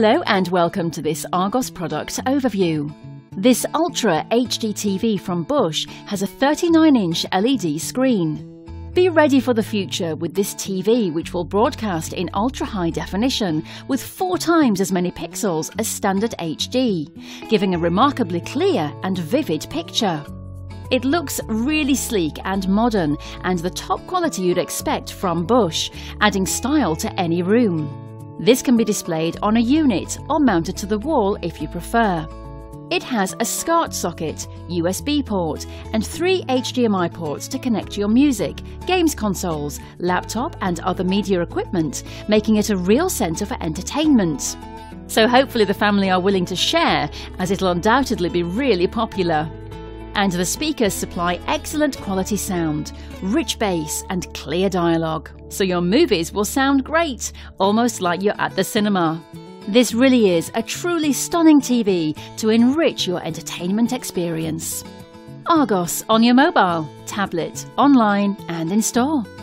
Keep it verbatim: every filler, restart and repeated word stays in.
Hello and welcome to this Argos product overview. This Ultra H D T V from Bush has a thirty-nine inch L E D screen. Be ready for the future with this T V, which will broadcast in ultra high definition with four times as many pixels as standard H D, giving a remarkably clear and vivid picture. It looks really sleek and modern and the top quality you'd expect from Bush, adding style to any room. This can be displayed on a unit or mounted to the wall if you prefer. It has a SCART socket, U S B port and three H D M I ports to connect to your music, games consoles, laptop and other media equipment, making it a real centre for entertainment. So hopefully the family are willing to share, as it'll undoubtedly be really popular. And the speakers supply excellent quality sound, rich bass and clear dialogue. So your movies will sound great, almost like you're at the cinema. This really is a truly stunning T V to enrich your entertainment experience. Argos on your mobile, tablet, online and in store.